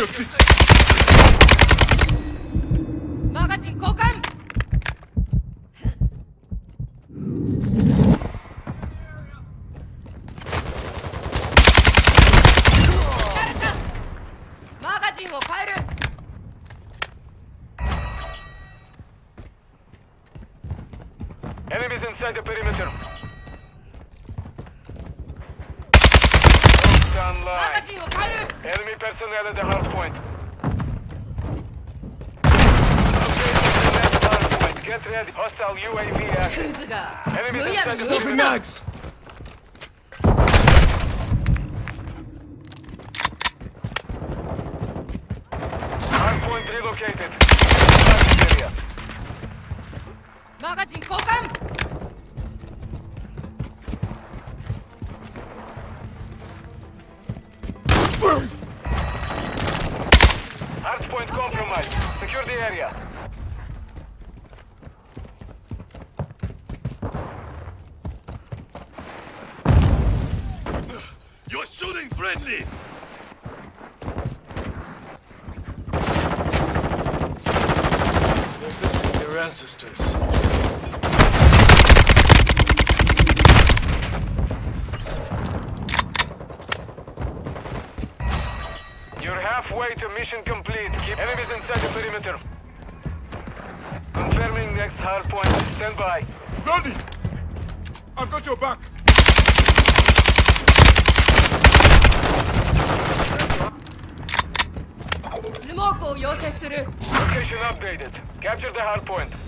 Enemies inside the perimeter. Enemy personnel at the hardpoint. Get ready. Hostile UAV action. Enemies inside the perimeter. Hardpoint relocated. Magazine cocked. Hardpoint compromised. Secure the area. You're shooting friendlies. They're visiting their ancestors. You're halfway to mission complete. Keep enemies inside the perimeter. Confirming next hard point. Stand by. Ready! I've got your back. Smoke. Location updated. Capture the hard point.